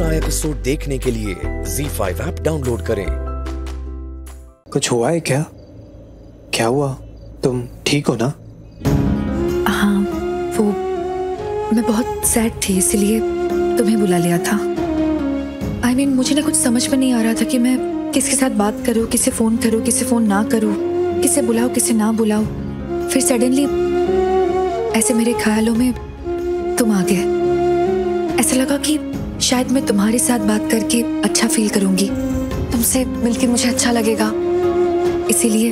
पूरा एपिसोड देखने के लिए ZEE5 ऐप डाउनलोड करें। कुछ हुआ है क्या? क्या हुआ? तुम ठीक हो ना? हाँ, वो मैं बहुत सैड थी इसलिए तुम्हें बुला लिया था। I mean, मुझे ना कुछ समझ में नहीं आ रहा था कि मैं किसके साथ बात करूँ, किसे फ़ोन करूँ, किसे फ़ोन ना करूँ, किसे बुलाओ, किसे ना बुलाओ। फिर सडनली ऐसे मेरे ख्यालों में तुम आ गए। ऐसा लगा कि शायद मैं तुम्हारे साथ बात करके अच्छा फील करूँगी, तुमसे मिलकर मुझे अच्छा लगेगा, इसीलिए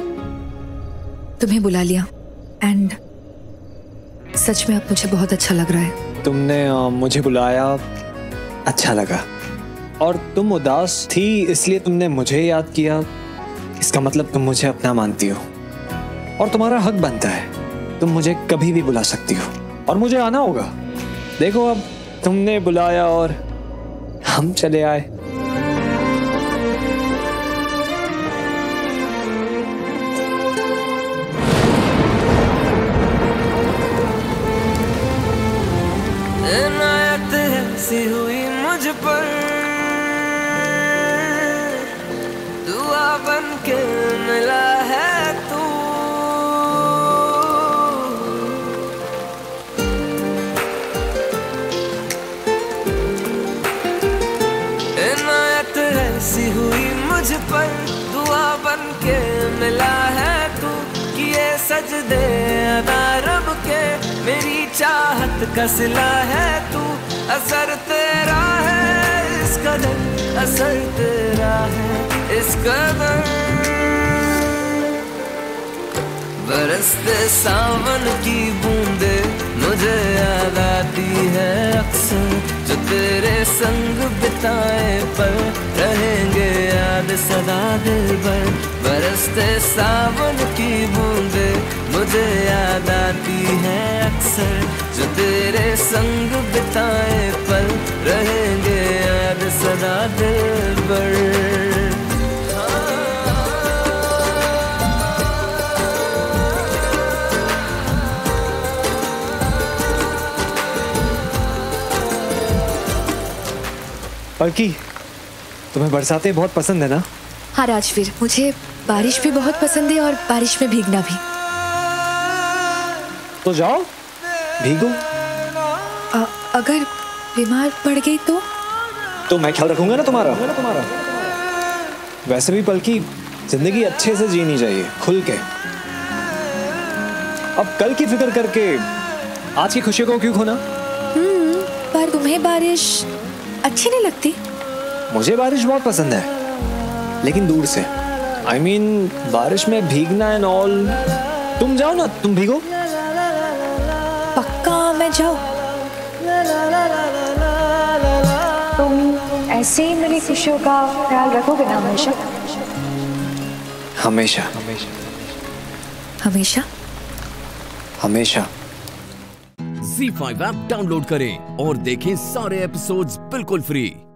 तुम्हें बुला लिया। एंड सच में अब मुझे बहुत अच्छा लग रहा है। तुमने मुझे बुलाया, अच्छा लगा। और तुम उदास थी इसलिए तुमने मुझे याद किया, इसका मतलब तुम मुझे अपना मानती हो और तुम्हारा हक बनता है। तुम मुझे कभी भी बुला सकती हो और मुझे आना होगा। देखो, अब तुमने बुलाया और हम चले आए। इनायत सी हुई मुझ पर, दुआ बन के मिला है तू। इनायत सी हुई मुझ पर, दुआ बन के मिला है तू। किए सजदे अदा रब के, मेरी चाहत का सिला है तू। असर तेरा है इस कदर, असर तेरा है इस कदर। बरसते सावन की बूंदे मुझे याद आती है अक्सर। जो तेरे संग बिताए पर रहेंगे याद सदा दिल भर। बरसते सावन की बूंदे मुझे याद आती है अक्सर। जो तेरे संग बिताए पल रहेंगे याद सदा दिल भर। पलकी, तुम्हें बरसातें बहुत पसंद है ना? हाँ राजवीर, मुझे बारिश भी बहुत पसंद है और बारिश में भीगना भी। तो जाओ भीगो। अगर बीमार पड़ गई तो मैं ख्याल रखूंगा ना तुम्हारा। वैसे भी पलकी, जिंदगी अच्छे से जीनी चाहिए, खुल के। अब कल की फिक्र करके आज की खुशी को क्यों खोना? पर तुम्हें बारिश अच्छी नहीं लगती? मुझे बारिश बहुत पसंद है, लेकिन दूर से। I mean, बारिश में भीगना एंड ऑल। तुम जाओ ना, तुम भीगो। पक्का मैं जाऊं? तुम ऐसे ही मेरी खुशियों का ख्याल रखोगे ना? हमेशा हमेशा हमेशा हमेशा। ZEE5 ऐप डाउनलोड करें और देखें सारे एपिसोड्स बिल्कुल फ्री।